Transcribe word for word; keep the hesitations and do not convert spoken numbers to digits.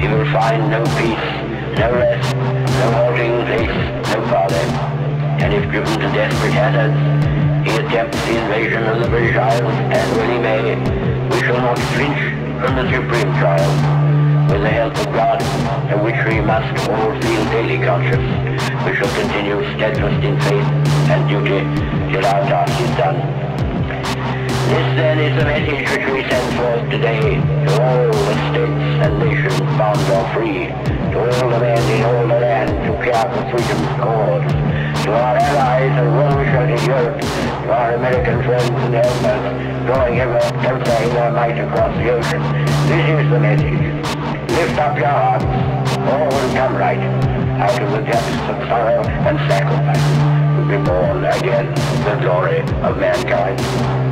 You will find no peace, no rest, no halting place, no father. And if driven to desperate hazards, he attempts the invasion of the British Isles, and when he may, we shall not flinch from the supreme trial. With the help of God, of which we must all feel daily conscious, we shall continue steadfast in faith and duty till our task is done. This then is the message which we send forth today to all the states and nations bound or free, to all the men in all the land who care for freedom's cause, to our allies and well-wishers in Europe, to our American friends and helpers, drawing ever everything their might across the ocean. This is the message. Lift up your hearts, all will come right out of the depths of sorrow and sacrifice to be born again in the glory of mankind.